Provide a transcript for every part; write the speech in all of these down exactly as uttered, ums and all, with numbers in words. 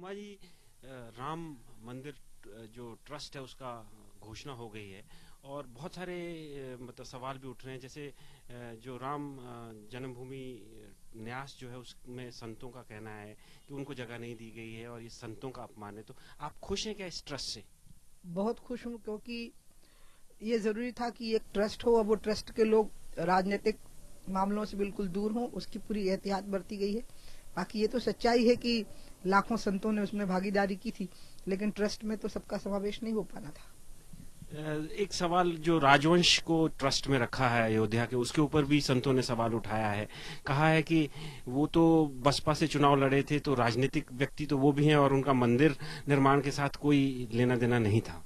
उमा जी, राम मंदिर जो ट्रस्ट है उसका घोषणा हो गई है और बहुत सारे मतलब सवाल भी उठ रहे हैं, जैसे जो राम जन्मभूमि न्यास जो है उसमें संतों का कहना है कि उनको जगह नहीं दी गई है और ये संतों का अपमान है। तो आप खुश हैं क्या इस ट्रस्ट से? बहुत खुश हूँ, क्योंकि ये जरूरी था कि एक ट्रस्ट हो और वो ट्रस्ट के लोग राजनीतिक मामलों से बिल्कुल दूर हों, उसकी पूरी एहतियात बरती गई है। बाकी ये तो सच्चाई है कि लाखों संतों ने उसमें भागीदारी की थी, लेकिन ट्रस्ट में तो सबका समावेश नहीं हो पाना था। एक सवाल जो राजवंश को ट्रस्ट में रखा है अयोध्या के, उसके ऊपर भी संतों ने सवाल उठाया है, कहा है कि वो तो बसपा से चुनाव लड़े थे, तो राजनीतिक व्यक्ति तो वो भी हैं और उनका मंदिर निर्माण के साथ कोई लेना देना नहीं था।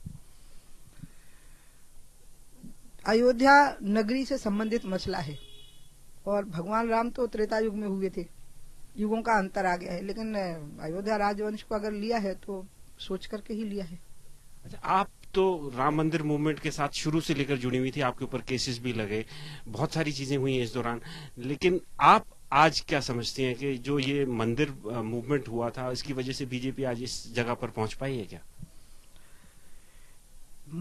अयोध्या नगरी से संबंधित मसला है और भगवान राम तो त्रेता युग में हुए थे, युगों का अंतर आ गया है, लेकिन अयोध्या राजवंश को अगर लिया है तो सोच करके ही लिया है। अच्छा, आप तो राम मंदिर मूवमेंट के साथ शुरू से लेकर जुड़ी हुई थी, आपके ऊपर केसेस भी लगे, बहुत सारी चीजें हुई हैं इस दौरान, लेकिन आप आज क्या समझती हैं कि जो ये मंदिर मूवमेंट हुआ था इसकी वजह से बीजेपी आज इस जगह पर पहुंच पाई है क्या?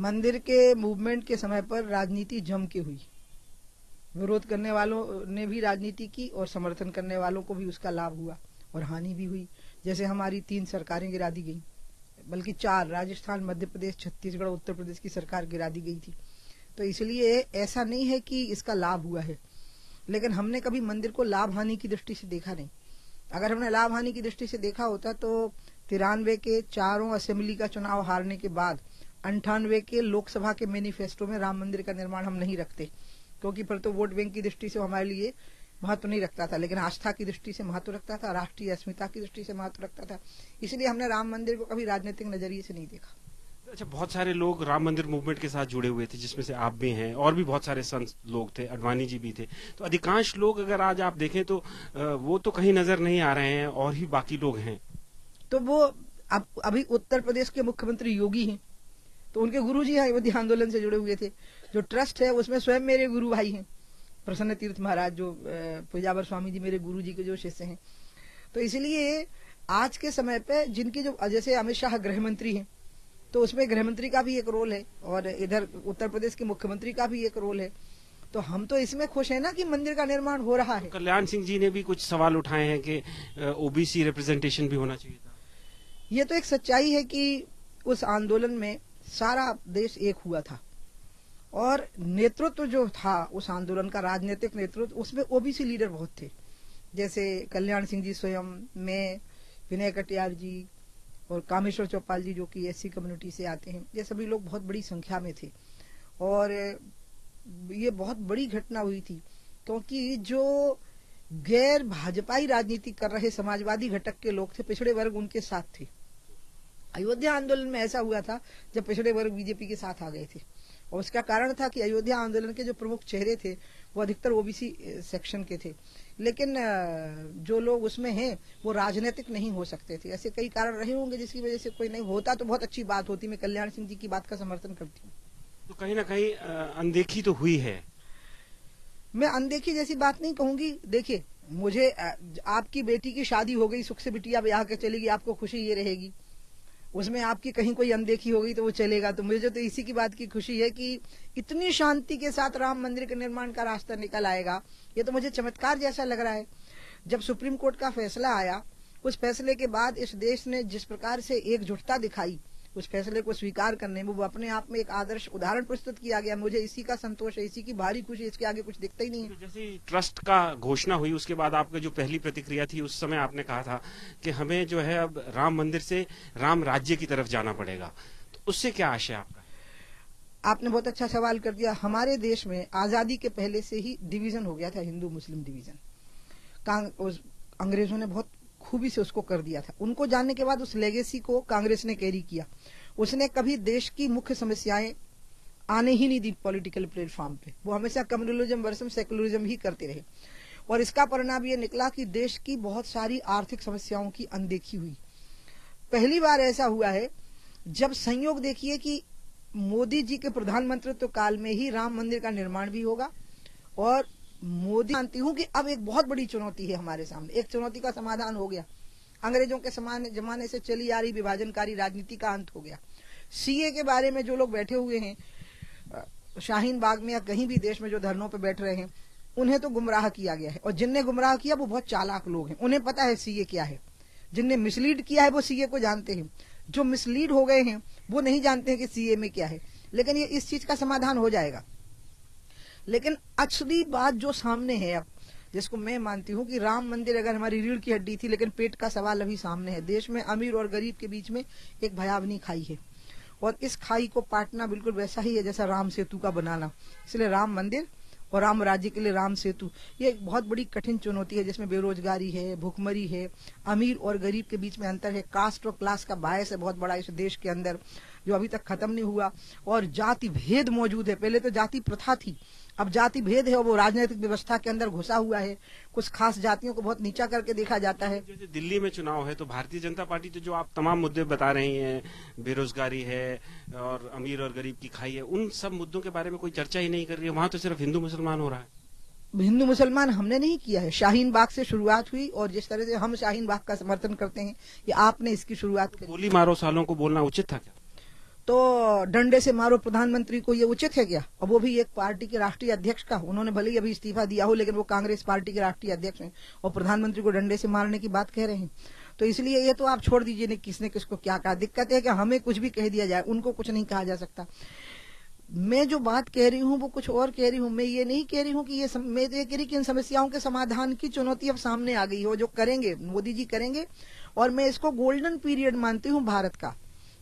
मंदिर के मूवमेंट के समय पर राजनीति जम के हुई, विरोध करने वालों ने भी राजनीति की और समर्थन करने वालों को भी उसका लाभ हुआ और हानि भी हुई। जैसे हमारी तीन सरकारें गिरा दी गई, बल्कि चार, राजस्थान, मध्य प्रदेश, छत्तीसगढ़, उत्तर प्रदेश की सरकार गिरा दी गई थी। तो इसलिए ऐसा नहीं है कि इसका लाभ हुआ है, लेकिन हमने कभी मंदिर को लाभ हानि की दृष्टि से देखा नहीं। अगर हमने लाभ हानि की दृष्टि से देखा होता तो तिरानवे के चारों असेंबली का चुनाव हारने के बाद अंठानवे के लोकसभा के मैनिफेस्टो में राम मंदिर का निर्माण हम नहीं रखते, क्योंकि फिर तो वोट बैंक की दृष्टि से हमारे लिए महत्व नहीं रखता था, लेकिन आस्था की दृष्टि से महत्व रखता था, राष्ट्रीय अस्मिता की दृष्टि से महत्व रखता था। इसलिए हमने राम मंदिर को कभी राजनीतिक नजरिए से नहीं देखा। अच्छा, बहुत सारे लोग राम मंदिर मूवमेंट के साथ जुड़े हुए थे, जिसमें से आप भी हैं और भी बहुत सारे संत लोग थे, अडवाणी जी भी थे, तो अधिकांश लोग अगर आज आप देखें तो वो तो कहीं नजर नहीं आ रहे हैं और ही बाकी लोग हैं। तो वो अब अभी उत्तर प्रदेश के मुख्यमंत्री योगी हैं, तो उनके गुरु जी अयोध्या आंदोलन से जुड़े हुए थे। जो ट्रस्ट है उसमें स्वयं मेरे गुरु भाई हैं, प्रसन्न तीर्थ महाराज जो पेजावर स्वामी जी मेरे गुरु जी के जो शिष्य हैं। तो इसलिए आज के समय पे जिनकी जो, जैसे अमित शाह गृह मंत्री हैं, तो उसमें गृह मंत्री का भी एक रोल है और इधर उत्तर प्रदेश के मुख्यमंत्री का भी एक रोल है। तो हम तो इसमें खुश हैं ना कि मंदिर का निर्माण हो रहा है। तो कल्याण सिंह जी ने भी कुछ सवाल उठाए हैं कि ओबीसी रिप्रेजेंटेशन भी होना चाहिए था। ये तो एक सच्चाई है कि उस आंदोलन में सारा देश एक हुआ था और नेतृत्व जो था उस आंदोलन का, राजनीतिक नेतृत्व, उसमें ओबीसी लीडर बहुत थे, जैसे कल्याण सिंह जी स्वयं, मैं, विनय कटियार जी और कामेश्वर चौपाल जी जो कि एससी कम्युनिटी से आते हैं, ये सभी लोग बहुत बड़ी संख्या में थे। और ये बहुत बड़ी घटना हुई थी, क्योंकि जो गैर भाजपाई राजनीति कर रहे समाजवादी घटक के लोग थे, पिछड़े वर्ग उनके साथ थे। अयोध्या आंदोलन में ऐसा हुआ था जब पिछड़े वर्ग बीजेपी के साथ आ गए थे और उसका कारण था कि अयोध्या आंदोलन के जो प्रमुख चेहरे थे वो अधिकतर ओबीसी सेक्शन के थे, लेकिन जो लोग उसमें हैं वो राजनीतिक नहीं हो सकते थे। ऐसे कई कारण रहे होंगे जिसकी वजह से कोई नहीं होता तो बहुत अच्छी बात होती। मैं कल्याण सिंह जी की बात का समर्थन करती हूँ। तो कहीं ना कहीं अनदेखी तो हुई है। मैं अनदेखी जैसी बात नहीं कहूंगी। देखिये, मुझे आपकी बेटी की शादी हो गई, सुख से बिटिया ब्याह के चलेगी, आपको खुशी ये रहेगी, उसमें आपकी कहीं कोई अनदेखी होगी तो वो चलेगा। तो मुझे तो इसी की बात की खुशी है कि इतनी शांति के साथ राम मंदिर के निर्माण का रास्ता निकल आएगा, ये तो मुझे चमत्कार जैसा लग रहा है। जब सुप्रीम कोर्ट का फैसला आया, उस फैसले के बाद इस देश ने जिस प्रकार से एकजुटता दिखाई उस फैसले को स्वीकार करने में, वो अपने आप में एक आदर्श उदाहरण प्रस्तुत किया गया। मुझे इसी का संतोष है, इसी की भारी खुशी, इसके आगे कुछ दिखता ही नहीं है। तो जैसे ट्रस्ट का घोषणा हुई उसके बाद आपकी जो पहली प्रतिक्रिया थी, उस समय आपने कहा था कि हमें जो है अब राम मंदिर से राम राज्य की तरफ जाना पड़ेगा, तो उससे क्या आशय आपका? आपने बहुत अच्छा सवाल कर दिया। हमारे देश में आजादी के पहले से ही डिवीजन हो गया था, हिंदू मुस्लिम डिवीजन। अंग्रेजों ने बहुत खूबी से उसको कर दिया था। उनको जानने के बाद उस लेगेसी को कांग्रेस ने कैरी किया। उसने कभी देश की मुख्य समस्याएं आने ही नहीं दी पॉलिटिकल प्लेटफॉर्म पे। वो हमेशा कम्युनलिज्म वर्सेस सेकुलरिज्म ही करते रहे और इसका परिणाम ये निकला कि देश की बहुत सारी आर्थिक समस्याओं की अनदेखी हुई। पहली बार ऐसा हुआ है। जब संयोग देखिए कि मोदी जी के प्रधानमंत्रित्व काल में ही राम मंदिर का निर्माण भी होगा और मोदी, मानती हूँ कि अब एक बहुत बड़ी चुनौती है हमारे सामने, एक चुनौती का समाधान हो गया। अंग्रेजों के समान जमाने से चली आ रही विभाजनकारी राजनीति का अंत हो गया। सीए के बारे में जो लोग बैठे हुए हैं शाहीन बाग में या कहीं भी देश में जो धरनों पे बैठ रहे हैं, उन्हें तो गुमराह किया गया है, और जिनने गुमराह किया वो बहुत चालाक लोग हैं, उन्हें पता है सीए क्या है। जिनने मिसलीड किया है वो सीए को जानते हैं, जो मिसलीड हो गए हैं वो नहीं जानते हैं कि सीए में क्या है। लेकिन ये इस चीज का समाधान हो जाएगा। लेकिन असली बात जो सामने है अब, जिसको मैं मानती हूँ कि राम मंदिर अगर हमारी रीढ़ की हड्डी थी, लेकिन पेट का सवाल अभी सामने है। देश में अमीर और गरीब के बीच में एक भयावनी खाई है, और इस खाई को पाटना बिल्कुल वैसा ही है जैसा राम सेतु का बनाना। इसलिए राम मंदिर और राम राज्य के लिए राम सेतु, ये एक बहुत बड़ी कठिन चुनौती है, जिसमें बेरोजगारी है, भुखमरी है, अमीर और गरीब के बीच में अंतर है, कास्ट और क्लास का बायस है बहुत बड़ा इस देश के अंदर जो अभी तक खत्म नहीं हुआ, और जाति भेद मौजूद है। पहले तो जाति प्रथा थी, अब जाति भेद है और वो राजनीतिक व्यवस्था के अंदर घुसा हुआ है। कुछ खास जातियों को बहुत नीचा करके देखा जाता है। जैसे दिल्ली में चुनाव है तो भारतीय जनता पार्टी तो जो आप तमाम मुद्दे बता रही हैं, बेरोजगारी है और अमीर और गरीब की खाई है, उन सब मुद्दों के बारे में कोई चर्चा ही नहीं कर रही है। वहाँ तो सिर्फ हिंदू मुसलमान हो रहा है। हिंदू मुसलमान हमने नहीं किया है, शाहीन बाग से शुरुआत हुई, और जिस तरह से हम शाहीन बाग का समर्थन करते हैं, ये आपने इसकी शुरुआत करी। गोली मारो सालों को बोलना उचित था क्या? तो डंडे से मारो प्रधानमंत्री को, ये उचित है क्या? और वो भी एक पार्टी के राष्ट्रीय अध्यक्ष का, उन्होंने भले ही अभी इस्तीफा दिया हो, लेकिन वो कांग्रेस पार्टी के राष्ट्रीय अध्यक्ष हैं और प्रधानमंत्री को डंडे से मारने की बात कह रहे हैं। तो इसलिए ये तो आप छोड़ दीजिए ने किसने किसको क्या कहा। दिक्कत है कि हमें कुछ भी कह दिया जाए, उनको कुछ नहीं कहा जा सकता। मैं जो बात कह रही हूँ वो कुछ और कह रही हूँ। मैं ये नहीं कह रही हूँ कि ये सम... मैं ये कह रही कि इन समस्याओं के समाधान की चुनौती अब सामने आ गई हो, जो करेंगे मोदी जी करेंगे। और मैं इसको गोल्डन पीरियड मानती हूँ भारत का,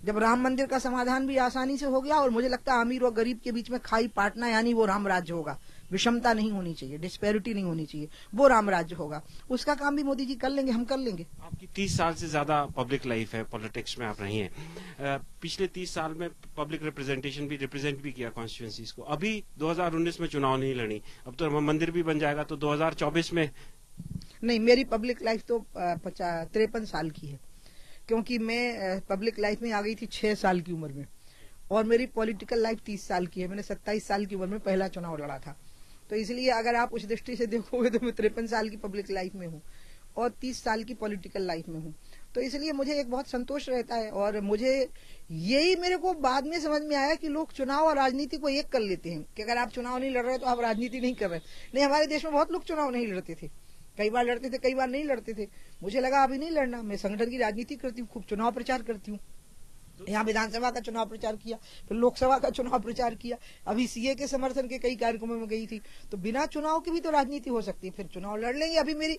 जब राम मंदिर का समाधान भी आसानी से हो गया। और मुझे लगता है अमीर और गरीब के बीच में खाई पाटना, यानी वो राम राज्य होगा। विषमता नहीं होनी चाहिए, डिस्पैरिटी नहीं होनी चाहिए, वो राम राज्य होगा। उसका काम भी मोदी जी कर लेंगे, हम कर लेंगे। आपकी तीस साल से ज्यादा पब्लिक लाइफ है, पॉलिटिक्स में आप रही हैं। पिछले तीस साल में पब्लिक रिप्रेजेंटेशन भी रिप्रेजेंट भी किया कॉन्स्टिट्यूएंसीज को। अभी दो हजार उन्नीस में चुनाव नहीं लड़ी, अब तो राम मंदिर भी बन जाएगा, तो दो हजार चौबीस में? नहीं, मेरी पब्लिक लाइफ तो पचास तिरपन साल की है, क्योंकि मैं पब्लिक लाइफ में आ गई थी छह साल की उम्र में, और मेरी पॉलिटिकल लाइफ तीस साल की है। मैंने सत्ताईस साल की उम्र में पहला चुनाव लड़ा था। तो इसलिए अगर आप उस दृष्टि से देखोगे तो मैं तिरपन साल की पब्लिक लाइफ में हूँ और तीस साल की पॉलिटिकल लाइफ में हूँ। तो इसलिए मुझे एक बहुत संतोष रहता है, और मुझे यही मेरे को बाद में समझ में आया कि लोग चुनाव और राजनीति को एक कर लेते हैं, कि अगर आप चुनाव नहीं लड़ रहे तो आप राजनीति नहीं कर रहे। नहीं, हमारे देश में बहुत लोग चुनाव नहीं लड़ते थे, कई बार लड़ते थे, कई बार नहीं लड़ते थे। मुझे लगा अभी नहीं लड़ना, मैं संगठन की राजनीति करती हूँ, खूब चुनाव प्रचार करती हूँ। यहाँ विधानसभा का चुनाव प्रचार किया, फिर लोकसभा का चुनाव प्रचार किया, अभी सीए के समर्थन के कई कार्यक्रमों में गई थी। तो बिना चुनाव के भी तो राजनीति हो सकती है, फिर चुनाव लड़ लेंगे। अभी मेरी,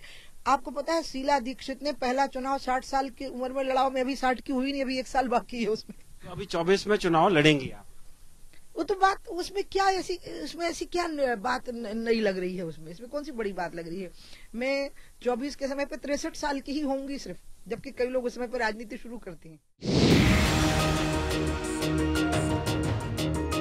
आपको पता है, शीला दीक्षित ने पहला चुनाव साठ साल की उम्र में लड़ा, मैं अभी साठ की हुई नहीं, अभी एक साल बाकी है उसमें। अभी चौबीस में चुनाव लड़ेंगी आप? वो तो बात उसमें क्या ऐसी, उसमें ऐसी क्या बात नहीं लग रही है, उसमें इसमें कौन सी बड़ी बात लग रही है। मैं चौबीस के समय पे तिरसठ साल की ही होंगी सिर्फ, जबकि कई लोग उस समय पर राजनीति शुरू करते हैं।